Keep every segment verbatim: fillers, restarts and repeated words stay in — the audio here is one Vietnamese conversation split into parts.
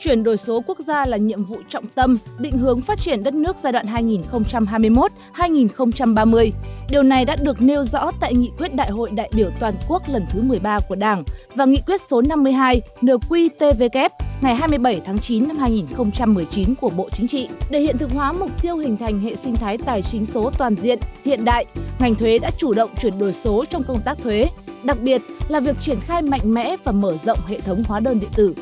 Chuyển đổi số quốc gia là nhiệm vụ trọng tâm, định hướng phát triển đất nước giai đoạn hai nghìn không trăm hai mươi mốt đến hai nghìn không trăm ba mươi. Điều này đã được nêu rõ tại Nghị quyết Đại hội đại biểu toàn quốc lần thứ mười ba của Đảng và Nghị quyết số năm mươi hai N Q T W K ngày hai mươi bảy tháng chín năm hai nghìn không trăm mười chín của Bộ Chính trị. Để hiện thực hóa mục tiêu hình thành hệ sinh thái tài chính số toàn diện, hiện đại, ngành thuế đã chủ động chuyển đổi số trong công tác thuế, đặc biệt là việc triển khai mạnh mẽ và mở rộng hệ thống hóa đơn điện tử.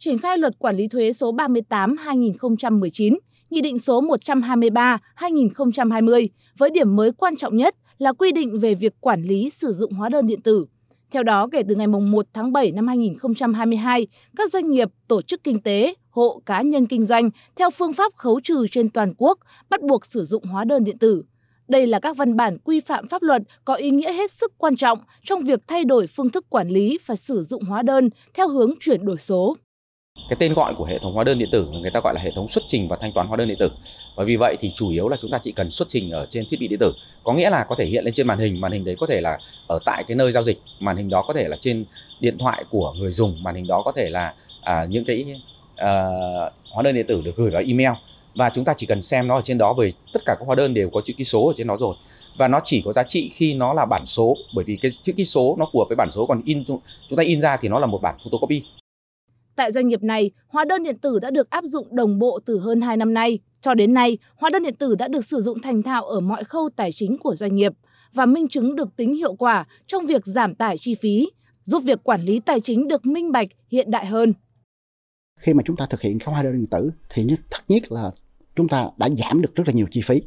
Triển khai Luật Quản lý thuế số ba mươi tám trên hai nghìn không trăm mười chín, Nghị định số một trăm hai mươi ba trên hai nghìn không trăm hai mươi với điểm mới quan trọng nhất là quy định về việc quản lý sử dụng hóa đơn điện tử. Theo đó, kể từ ngày một tháng bảy năm hai nghìn không trăm hai mươi hai, các doanh nghiệp, tổ chức kinh tế, hộ cá nhân kinh doanh theo phương pháp khấu trừ trên toàn quốc bắt buộc sử dụng hóa đơn điện tử. Đây là các văn bản quy phạm pháp luật có ý nghĩa hết sức quan trọng trong việc thay đổi phương thức quản lý và sử dụng hóa đơn theo hướng chuyển đổi số. Cái tên gọi của hệ thống hóa đơn điện tử người ta gọi là hệ thống xuất trình và thanh toán hóa đơn điện tử. Và vì vậy thì chủ yếu là chúng ta chỉ cần xuất trình ở trên thiết bị điện tử. Có nghĩa là có thể hiện lên trên màn hình, màn hình đấy có thể là ở tại cái nơi giao dịch, màn hình đó có thể là trên điện thoại của người dùng, màn hình đó có thể là à, những cái à, hóa đơn điện tử được gửi vào email. Và chúng ta chỉ cần xem nó ở trên đó bởi tất cả các hóa đơn đều có chữ ký số ở trên đó rồi. Và nó chỉ có giá trị khi nó là bản số, bởi vì cái chữ ký số nó phù hợp với bản số, còn in chúng ta in ra thì nó là một bản photocopy. Tại doanh nghiệp này, hóa đơn điện tử đã được áp dụng đồng bộ từ hơn hai năm nay. Cho đến nay, hóa đơn điện tử đã được sử dụng thành thạo ở mọi khâu tài chính của doanh nghiệp và minh chứng được tính hiệu quả trong việc giảm tải chi phí, giúp việc quản lý tài chính được minh bạch, hiện đại hơn. Khi mà chúng ta thực hiện các hóa đơn điện tử thì thật nhất là chúng ta đã giảm được rất là nhiều chi phí.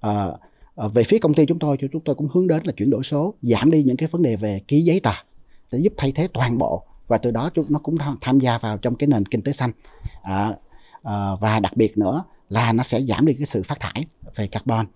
À, về phía công ty chúng tôi, chúng tôi cũng hướng đến là chuyển đổi số, giảm đi những cái vấn đề về ký giấy tờ để giúp thay thế toàn bộ. Và từ đó nó cũng tham gia vào trong cái nền kinh tế xanh à, à, và đặc biệt nữa là nó sẽ giảm đi cái sự phát thải về carbon.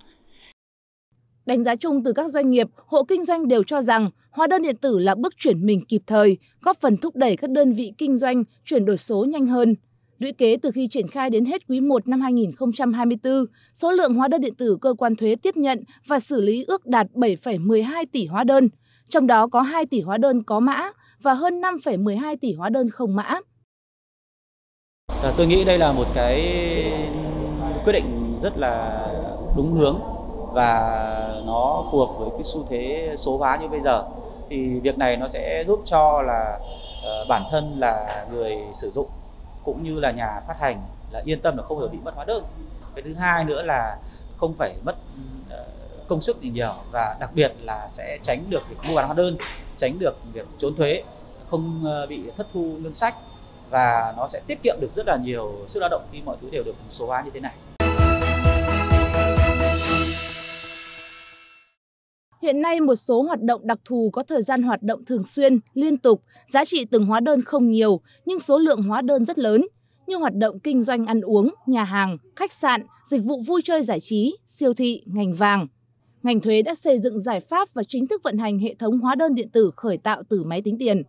Đánh giá chung từ các doanh nghiệp, hộ kinh doanh đều cho rằng hóa đơn điện tử là bước chuyển mình kịp thời, góp phần thúc đẩy các đơn vị kinh doanh chuyển đổi số nhanh hơn. Lũy kế từ khi triển khai đến hết quý một năm hai nghìn không trăm hai mươi tư, số lượng hóa đơn điện tử cơ quan thuế tiếp nhận và xử lý ước đạt bảy phẩy mười hai tỷ hóa đơn, trong đó có hai tỷ hóa đơn có mã và hơn năm phẩy mười hai tỷ hóa đơn không mã. Tôi nghĩ đây là một cái quyết định rất là đúng hướng và nó phù hợp với cái xu thế số hóa như bây giờ. Thì việc này nó sẽ giúp cho là bản thân là người sử dụng cũng như là nhà phát hành là yên tâm là không phải bị mất hóa đơn. Cái thứ hai nữa là không phải mất công sức gì nhiều và đặc biệt là sẽ tránh được việc mua bán hóa đơn, tránh được việc trốn thuế, không bị thất thu ngân sách và nó sẽ tiết kiệm được rất là nhiều sức lao động khi mọi thứ đều được số hóa như thế này. Hiện nay một số hoạt động đặc thù có thời gian hoạt động thường xuyên, liên tục, giá trị từng hóa đơn không nhiều nhưng số lượng hóa đơn rất lớn, như hoạt động kinh doanh ăn uống, nhà hàng, khách sạn, dịch vụ vui chơi giải trí, siêu thị, ngành vàng. Ngành thuế đã xây dựng giải pháp và chính thức vận hành hệ thống hóa đơn điện tử khởi tạo từ máy tính tiền.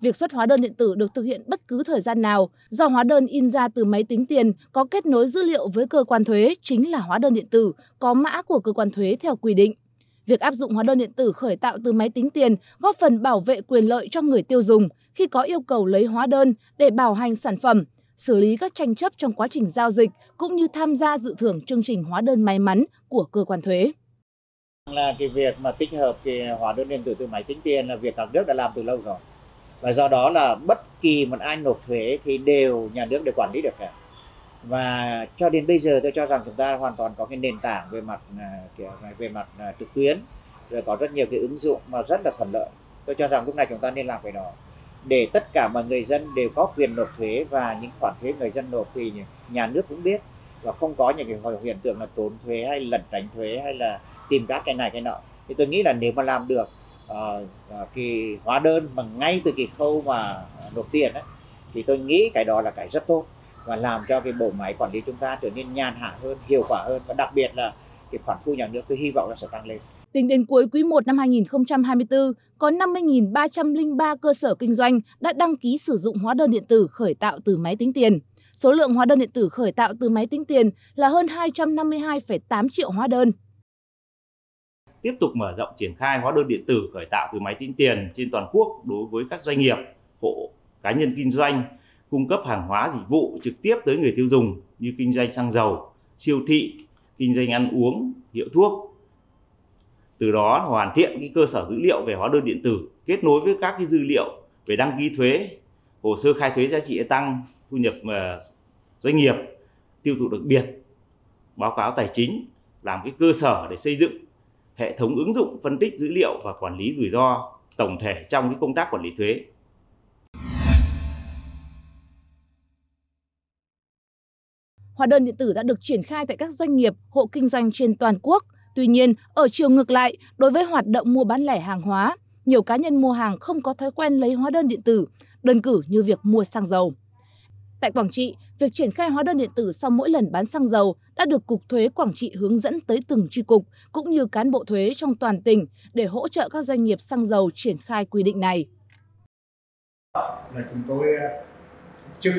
Việc xuất hóa đơn điện tử được thực hiện bất cứ thời gian nào do hóa đơn in ra từ máy tính tiền có kết nối dữ liệu với cơ quan thuế chính là hóa đơn điện tử có mã của cơ quan thuế theo quy định. Việc áp dụng hóa đơn điện tử khởi tạo từ máy tính tiền góp phần bảo vệ quyền lợi cho người tiêu dùng khi có yêu cầu lấy hóa đơn để bảo hành sản phẩm, xử lý các tranh chấp trong quá trình giao dịch cũng như tham gia dự thưởng chương trình hóa đơn may mắn của cơ quan thuế. Là cái việc mà tích hợp cái hóa đơn điện tử từ máy tính tiền là việc các nước đã làm từ lâu rồi. Và do đó là bất kỳ một ai nộp thuế thì đều nhà nước đều quản lý được cả. Và cho đến bây giờ tôi cho rằng chúng ta hoàn toàn có cái nền tảng về mặt về mặt trực tuyến, rồi có rất nhiều cái ứng dụng mà rất là thuận lợi. Tôi cho rằng lúc này chúng ta nên làm cái đó để tất cả mọi người dân đều có quyền nộp thuế và những khoản thuế người dân nộp thì nhà nước cũng biết và không có những cái hiện tượng là trốn thuế hay lẩn tránh thuế hay là tìm các cái này cái nọ. Thì tôi nghĩ là nếu mà làm được uh, cái hóa đơn mà ngay từ cái khâu mà nộp tiền ấy, thì tôi nghĩ cái đó là cái rất tốt và làm cho cái bộ máy quản lý chúng ta trở nên nhàn hạ hơn, hiệu quả hơn và đặc biệt là cái khoản thu nhà nước tôi hy vọng là sẽ tăng lên. Tính đến cuối quý một năm hai nghìn không trăm hai mươi tư, có năm mươi nghìn ba trăm lẻ ba cơ sở kinh doanh đã đăng ký sử dụng hóa đơn điện tử khởi tạo từ máy tính tiền. Số lượng hóa đơn điện tử khởi tạo từ máy tính tiền là hơn hai trăm năm mươi hai phẩy tám triệu hóa đơn. tiếp tục mở rộng triển khai hóa đơn điện tử khởi tạo từ máy tính tiền trên toàn quốc đối với các doanh nghiệp, hộ, cá nhân kinh doanh cung cấp hàng hóa dịch vụ trực tiếp tới người tiêu dùng như kinh doanh xăng dầu, siêu thị, kinh doanh ăn uống, hiệu thuốc. Từ đó hoàn thiện cái cơ sở dữ liệu về hóa đơn điện tử kết nối với các cái dữ liệu về đăng ký thuế, hồ sơ khai thuế giá trị tăng, thu nhập doanh nghiệp, tiêu thụ đặc biệt, báo cáo tài chính, làm cái cơ sở để xây dựng hệ thống ứng dụng phân tích dữ liệu và quản lý rủi ro tổng thể trong cái công tác quản lý thuế. Hóa đơn điện tử đã được triển khai tại các doanh nghiệp, hộ kinh doanh trên toàn quốc. Tuy nhiên, ở chiều ngược lại, đối với hoạt động mua bán lẻ hàng hóa, nhiều cá nhân mua hàng không có thói quen lấy hóa đơn điện tử, đơn cử như việc mua xăng dầu. Tại Quảng Trị, việc triển khai hóa đơn điện tử sau mỗi lần bán xăng dầu đã được Cục Thuế Quảng Trị hướng dẫn tới từng chi cục cũng như cán bộ thuế trong toàn tỉnh để hỗ trợ các doanh nghiệp xăng dầu triển khai quy định này. Là chúng tôi chức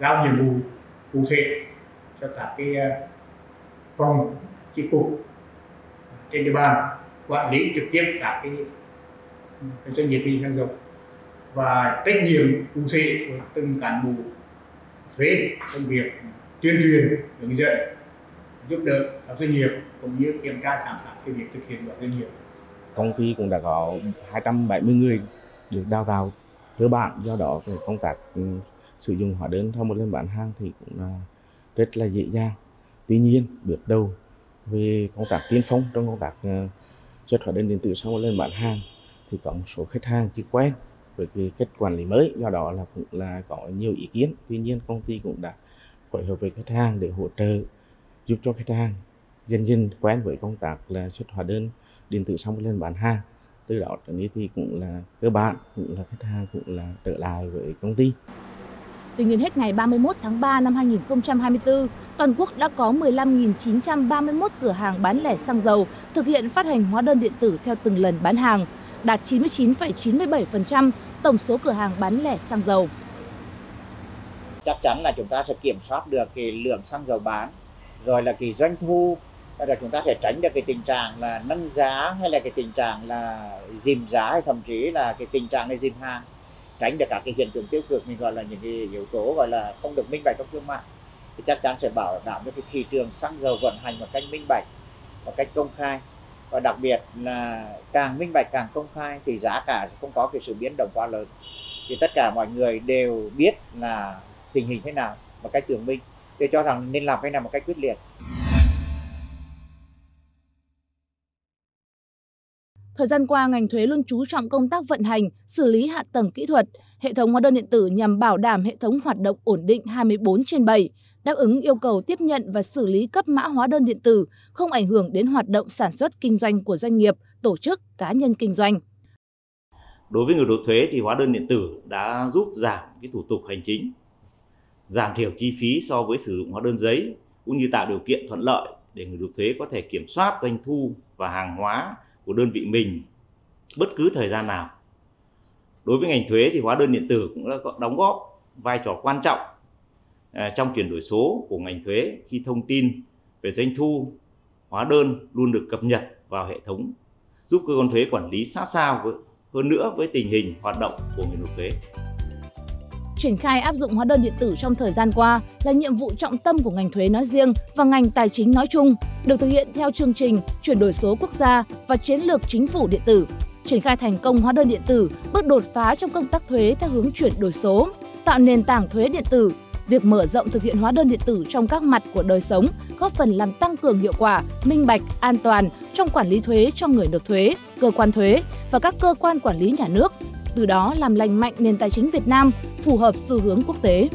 giao nhiệm vụ cụ thể cho các cái phòng chi cục trên địa bàn quản lý trực tiếp các cái, cái doanh nghiệp kinh doanh dầu và trách nhiệm cụ thể của từng cán bộ thuế trong việc tuyên truyền hướng dẫn giúp đỡ các doanh nghiệp cũng như kiểm tra giám sát cái việc thực hiện của doanh nghiệp. Công ty cũng đã có hai trăm bảy mươi người được đào tạo cơ bản, do đó về công tác sử dụng hóa đơn sau một lần bán hàng thì cũng là rất là dễ dàng. Tuy nhiên, bước đầu về công tác tiên phong trong công tác xuất hóa đơn điện tử sau một lần bán hàng thì có một số khách hàng chưa quen với cái cách quản lý mới, do đó là cũng là có nhiều ý kiến. Tuy nhiên, công ty cũng đã phối hợp với khách hàng để hỗ trợ giúp cho khách hàng dần dần quen với công tác là xuất hóa đơn điện tử sau một lần bán hàng. Từ đó trở đi thì cũng là cơ bản cũng là khách hàng cũng là trở lại với công ty. Tuy nhiên, hết ngày ba mươi mốt tháng ba năm hai nghìn không trăm hai mươi tư, toàn quốc đã có mười lăm nghìn chín trăm ba mươi mốt cửa hàng bán lẻ xăng dầu thực hiện phát hành hóa đơn điện tử theo từng lần bán hàng, đạt chín mươi chín phẩy chín mươi bảy phần trăm tổng số cửa hàng bán lẻ xăng dầu. Chắc chắn là chúng ta sẽ kiểm soát được cái lượng xăng dầu bán, rồi là cái doanh thu, là chúng ta sẽ tránh được cái tình trạng là nâng giá hay là cái tình trạng là dìm giá hay thậm chí là cái tình trạng là dìm hàng. Tránh được các cái hiện tượng tiêu cực, mình gọi là những cái yếu tố gọi là không được minh bạch trong thương mại, thì chắc chắn sẽ bảo đảm cho cái thị trường xăng dầu vận hành một cách minh bạch, một cách công khai, và đặc biệt là càng minh bạch càng công khai thì giá cả sẽ không có cái sự biến động quá lớn, thì tất cả mọi người đều biết là tình hình thế nào một cách tường minh. Tôi cho rằng nên làm cái này một cách quyết liệt. Thời gian qua, ngành thuế luôn chú trọng công tác vận hành, xử lý hạ tầng kỹ thuật, hệ thống hóa đơn điện tử nhằm bảo đảm hệ thống hoạt động ổn định hai mươi bốn trên bảy, đáp ứng yêu cầu tiếp nhận và xử lý cấp mã hóa đơn điện tử, không ảnh hưởng đến hoạt động sản xuất kinh doanh của doanh nghiệp, tổ chức, cá nhân kinh doanh. Đối với người nộp thuế thì hóa đơn điện tử đã giúp giảm cái thủ tục hành chính, giảm thiểu chi phí so với sử dụng hóa đơn giấy, cũng như tạo điều kiện thuận lợi để người nộp thuế có thể kiểm soát doanh thu và hàng hóa của đơn vị mình bất cứ thời gian nào. Đối với ngành thuế thì hóa đơn điện tử cũng đã đóng góp vai trò quan trọng trong chuyển đổi số của ngành thuế, khi thông tin về doanh thu, hóa đơn luôn được cập nhật vào hệ thống, giúp cơ quan thuế quản lý sát sao hơn nữa với tình hình hoạt động của người nộp thuế. Triển khai áp dụng hóa đơn điện tử trong thời gian qua là nhiệm vụ trọng tâm của ngành thuế nói riêng và ngành tài chính nói chung, được thực hiện theo chương trình chuyển đổi số quốc gia và chiến lược chính phủ điện tử. Triển khai thành công hóa đơn điện tử, bước đột phá trong công tác thuế theo hướng chuyển đổi số, tạo nền tảng thuế điện tử. Việc mở rộng thực hiện hóa đơn điện tử trong các mặt của đời sống góp phần làm tăng cường hiệu quả, minh bạch, an toàn trong quản lý thuế cho người nộp thuế, cơ quan thuế và các cơ quan quản lý nhà nước, từ đó làm lành mạnh nền tài chính Việt Nam, phù hợp xu hướng quốc tế.